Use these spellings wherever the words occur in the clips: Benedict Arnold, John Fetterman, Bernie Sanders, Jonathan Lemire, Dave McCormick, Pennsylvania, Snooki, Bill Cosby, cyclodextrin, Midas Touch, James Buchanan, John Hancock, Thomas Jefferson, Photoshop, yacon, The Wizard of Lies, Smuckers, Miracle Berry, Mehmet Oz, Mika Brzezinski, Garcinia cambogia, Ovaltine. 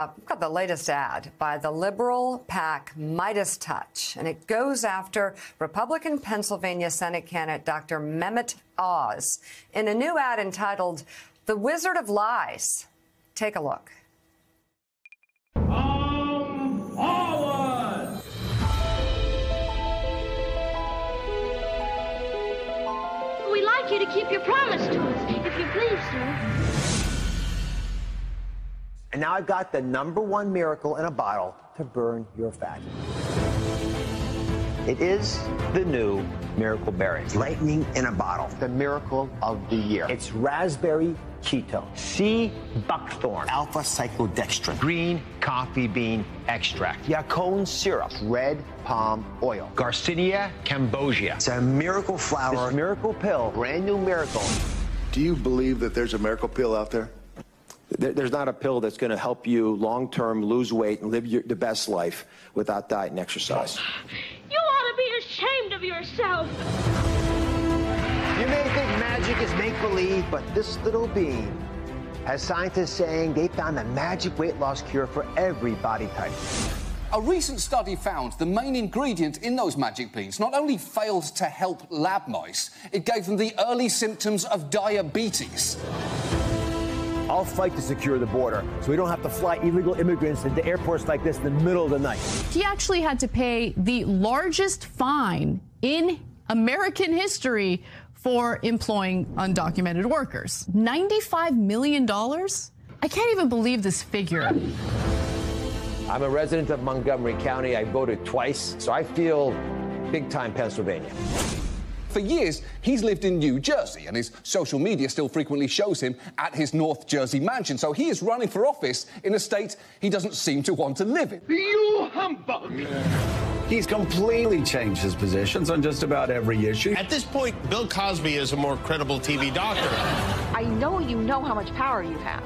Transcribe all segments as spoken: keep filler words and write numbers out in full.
Uh, we've got the latest ad by the liberal PAC Midas Touch, and it goes after Republican Pennsylvania Senate candidate Doctor Mehmet Oz in a new ad entitled The Wizard of Lies. Take a look. Um, forward. We'd like you to keep your promise to us, if you please, sir. And now I've got the number one miracle in a bottle to burn your fat. It is the new Miracle Berry. Lightning in a bottle. The miracle of the year. It's raspberry ketone, sea buckthorn, alpha cyclodextrin, green coffee bean extract, yacon syrup, red palm oil, Garcinia cambogia. It's a miracle flower. This miracle pill. Brand new miracle. Do you believe that there's a miracle pill out there? There's not a pill that's going to help you long-term lose weight and live your, the best life without diet and exercise. You ought to be ashamed of yourself. You may think magic is make-believe, but this little bean has scientists saying they found a magic weight loss cure for every body type. A recent study found the main ingredient in those magic beans not only failed to help lab mice, it gave them the early symptoms of diabetes. I'll fight to secure the border so we don't have to fly illegal immigrants into airports like this in the middle of the night. He actually had to pay the largest fine in American history for employing undocumented workers. ninety-five million dollars? I can't even believe this figure. I'm a resident of Montgomery County. I voted twice, so I feel big-time Pennsylvania. For years, he's lived in New Jersey, and his social media still frequently shows him at his North Jersey mansion. So he is running for office in a state he doesn't seem to want to live in. You humbug me. He's completely changed his positions on just about every issue. At this point, Bill Cosby is a more credible T V doctor. I know you know how much power you have.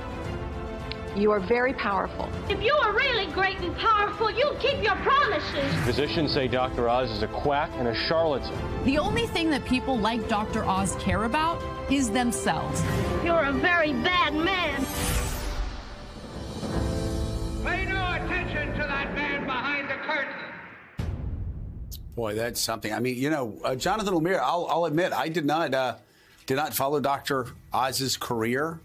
You are very powerful. If you are really great and powerful, you keep your promises. Physicians say Doctor Oz is a quack and a charlatan. The only thing that people like Doctor Oz care about is themselves. You're a very bad man. Pay no attention to that man behind the curtain. Boy, that's something. I mean, you know, uh, Jonathan Lemire, I'll, I'll admit, I did not, uh, did not follow Doctor Oz's career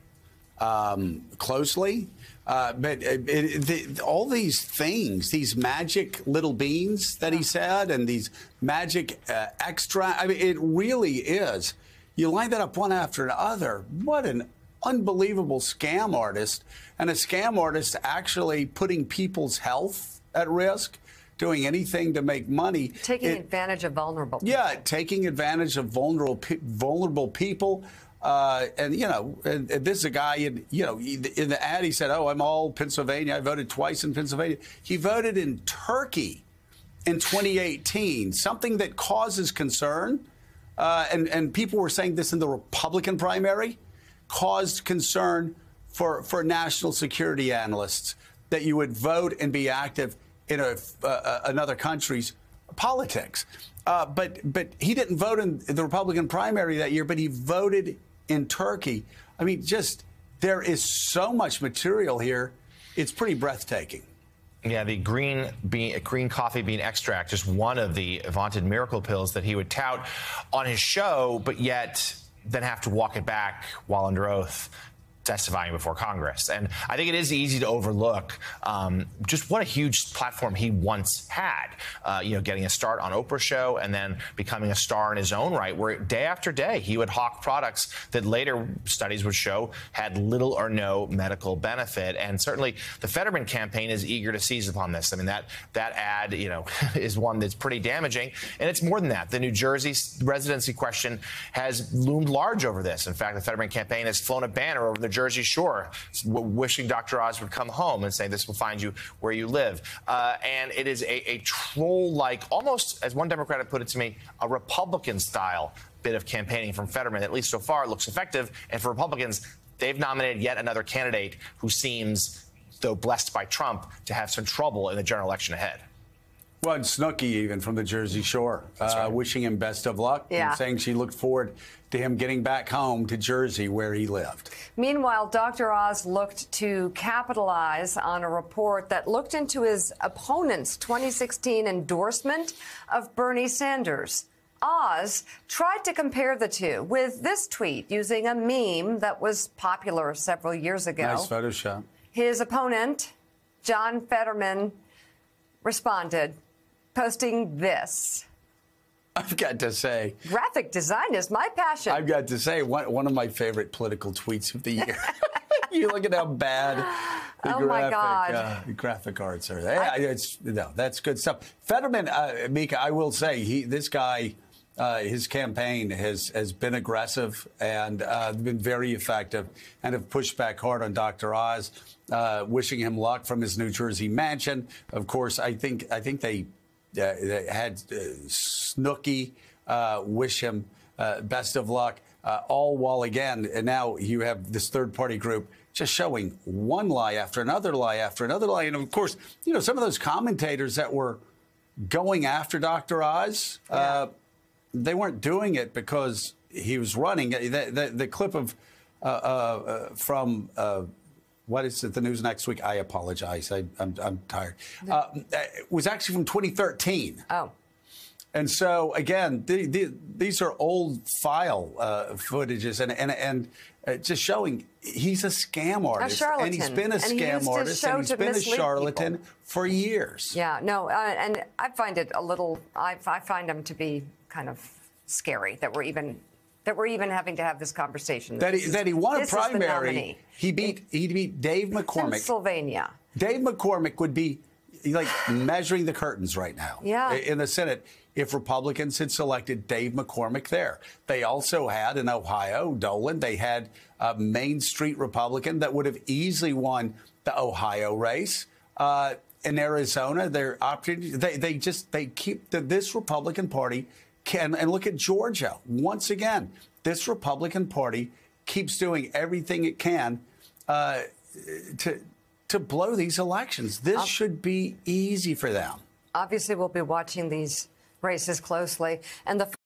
um, closely. Uh, but it, it, the, all these things, these magic little beans that he said and these magic uh, extra, I mean, it really is. You line that up one after another. What an unbelievable scam artist. And a scam artist actually putting people's health at risk, doing anything to make money. Taking it, advantage of vulnerable people. Yeah, taking advantage of vulnerable, pe vulnerable people. Uh, and, you know, and, and this is a guy, in, you know, in the ad he said, oh, I'm all Pennsylvania. I voted twice in Pennsylvania. He voted in Turkey in twenty eighteen, something that causes concern. Uh, and, and people were saying this in the Republican primary, caused concern for, for national security analysts, that you would vote and be active in a, uh, another country's politics. Uh, but, but he didn't vote in the Republican primary that year, but he voted in Turkey. I mean, just there is so much material here. It's pretty breathtaking. Yeah, the green bean, green coffee bean extract, just one of the vaunted miracle pills that he would tout on his show, but yet then have to walk it back while under oath, testifying before Congress. And I think it is easy to overlook um, just what a huge platform he once had, uh, you know, getting a start on Oprah's show and then becoming a star in his own right, where day after day he would hawk products that later studies would show had little or no medical benefit. And certainly the Fetterman campaign is eager to seize upon this. I mean, that, that ad, you know, is one that's pretty damaging. And it's more than that. The New Jersey residency question has loomed large over this. In fact, the Fetterman campaign has flown a banner over the Jersey Shore, wishing Doctor Oz would come home and say, this will find you where you live. Uh, and it is a, a troll-like, almost, as one Democrat had put it to me, a Republican-style bit of campaigning from Fetterman. At least so far, it looks effective. And for Republicans, they've nominated yet another candidate who seems, though blessed by Trump, to have some trouble in the general election ahead. Well, and Snooki, even from the Jersey Shore, uh, right. wishing him best of luck yeah. and saying she looked forward to him getting back home to Jersey where he lived. Meanwhile, Doctor Oz looked to capitalize on a report that looked into his opponent's twenty sixteen endorsement of Bernie Sanders. Oz tried to compare the two with this tweet using a meme that was popular several years ago. Nice Photoshop. His opponent, John Fetterman, responded, posting this. I've got to say, graphic design is my passion. I've got to say, one, one of my favorite political tweets of the year. You look at how bad the oh graphic, my God. Uh, graphic arts are. Yeah, I, it's, no, that's good stuff. Fetterman, uh, Mika, I will say, he, this guy, uh, his campaign has, has been aggressive and uh, been very effective and have pushed back hard on Doctor Oz, uh, wishing him luck from his New Jersey mansion. Of course, I think, I think they... Uh, they had uh, Snooki uh, wish him uh, best of luck, uh, all while again, and now you have this third-party group just showing one lie after another lie after another lie. And, of course, you know, some of those commentators that were going after Doctor Oz, yeah. uh, they weren't doing it because he was running. The, the, the clip of uh, uh, from... Uh, What is it? The news next week? I apologize. I, I'm, I'm tired. Uh, it was actually from twenty thirteen. Oh. And so, again, the, the, these are old file uh, footages and, and, and uh, just showing he's a scam artist. A charlatan. And he's been a scam artist and he's been a charlatan people. for years. Yeah, no, uh, and I find it a little, I, I find him to be kind of scary that we're even... that we're even having to have this conversation. That he, that he won a primary. He beat he beat Dave McCormick. Pennsylvania. Dave McCormick would be like measuring the curtains right now. Yeah. In the Senate, if Republicans had selected Dave McCormick there, they also had in Ohio Dolan. They had a Main Street Republican that would have easily won the Ohio race. Uh, in Arizona, they're opting. They they just they keep the, this Republican Party. Can, and look at Georgia. Once again, this Republican Party keeps doing everything it can uh, to, to blow these elections. This should be easy for them. Obviously, we'll be watching these races closely. And the